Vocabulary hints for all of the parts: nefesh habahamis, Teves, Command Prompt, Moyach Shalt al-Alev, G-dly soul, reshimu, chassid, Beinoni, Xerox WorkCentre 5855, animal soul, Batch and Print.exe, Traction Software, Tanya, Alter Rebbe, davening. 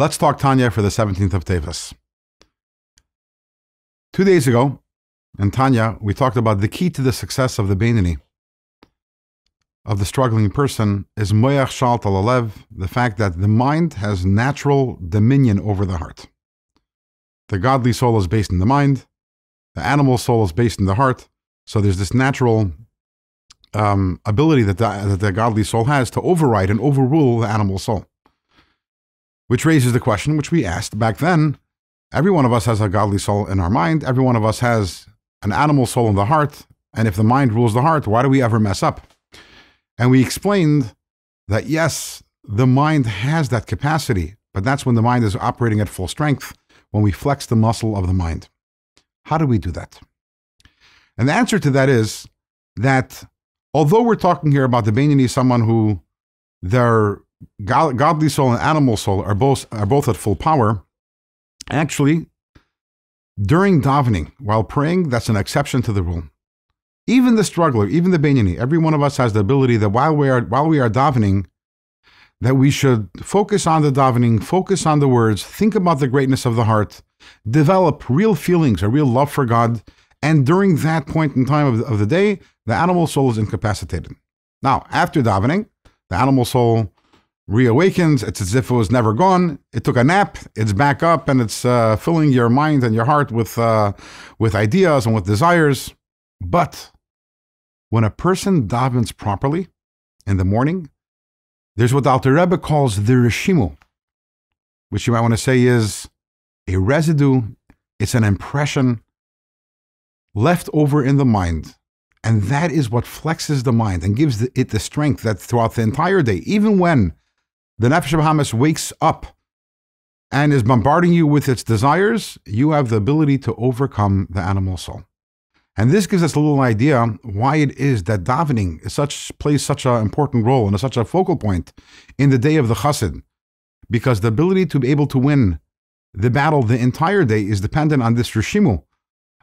Let's talk Tanya for the 17th of Teves. 2 days ago, in Tanya, we talked about the key to the success of the Beinoni, of the struggling person, is Moyach Shalt al-Alev, the fact that the mind has natural dominion over the heart. The godly soul is based in the mind, the animal soul is based in the heart, so there's this natural ability that the godly soul has to override and overrule the animal soul. Which raises the question, which we asked back then, every one of us has a godly soul in our mind, every one of us has an animal soul in the heart, and if the mind rules the heart, why do we ever mess up? And we explained that yes, the mind has that capacity, but that's when the mind is operating at full strength, when we flex the muscle of the mind. How do we do that? And the answer to that is that although we're talking here about the Beinoni, someone who their godly soul and animal soul are both at full power. Actually, during davening, while praying, that's an exception to the rule. Even the struggler, even the Beinoni, every one of us has the ability that while we are davening, that we should focus on the davening, focus on the words, think about the greatness of the heart, develop real feelings, a real love for God, and during that point in time of the day, the animal soul is incapacitated. Now, after davening, the animal soul reawakens. It's as if it was never gone. It took a nap. It's back up, and it's filling your mind and your heart with ideas and with desires. But when a person davens properly in the morning, there's what the Alter Rebbe calls the reshimu, which you might want to say is a residue. It's an impression left over in the mind. And that is what flexes the mind and gives it the strength that throughout the entire day, even when the nefesh habahamis wakes up and is bombarding you with its desires, you have the ability to overcome the animal soul. And this gives us a little idea why it is that davening is plays such an important role and is such a focal point in the day of the chassid, because the ability to be able to win the battle the entire day is dependent on this reshimu,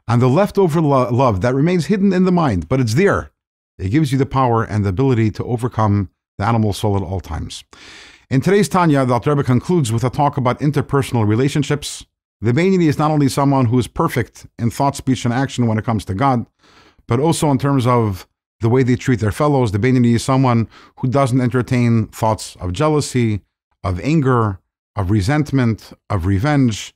and the leftover love that remains hidden in the mind, but it's there. It gives you the power and the ability to overcome the animal soul at all times. In today's Tanya, the Alter Rebbe concludes with a talk about interpersonal relationships. The Beinoni is not only someone who is perfect in thought, speech, and action when it comes to God, but also in terms of the way they treat their fellows. The Beinoni is someone who doesn't entertain thoughts of jealousy, of anger, of resentment, of revenge,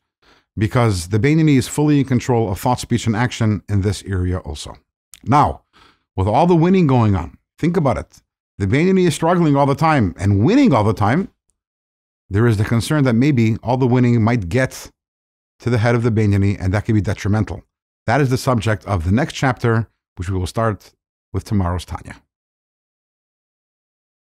because the Beinoni is fully in control of thought, speech, and action in this area also. Now, with all the winning going on, think about it. The Beinoni is struggling all the time and winning all the time. There is the concern that maybe all the winning might get to the head of the Beinoni, and that could be detrimental. That is the subject of the next chapter, which we will start with tomorrow's Tanya.